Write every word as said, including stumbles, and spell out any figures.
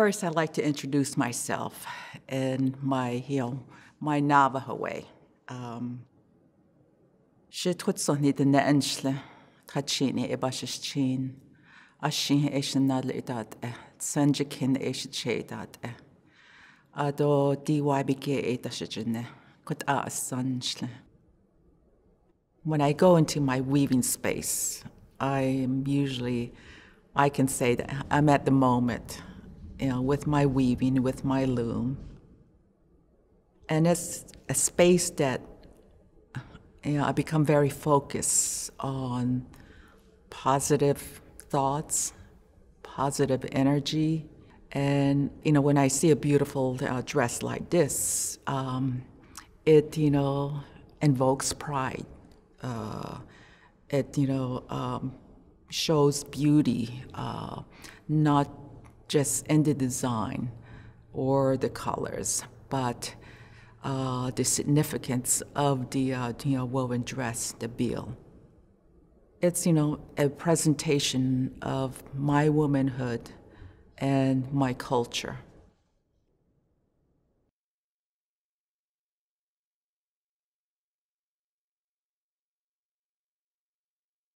First, I'd like to introduce myself in my, you know, my Navajo way. Um, when I go into my weaving space, I am usually, I can say that I'm at the moment, you know, with my weaving, with my loom. And it's a space that, you know, I become very focused on positive thoughts, positive energy. And, you know, when I see a beautiful uh, dress like this, um, it, you know, invokes pride. Uh, it, you know, um, shows beauty, uh, not just in the design or the colors, but uh, the significance of the uh, you know, woven dress, the bill. It's, you know, a presentation of my womanhood and my culture.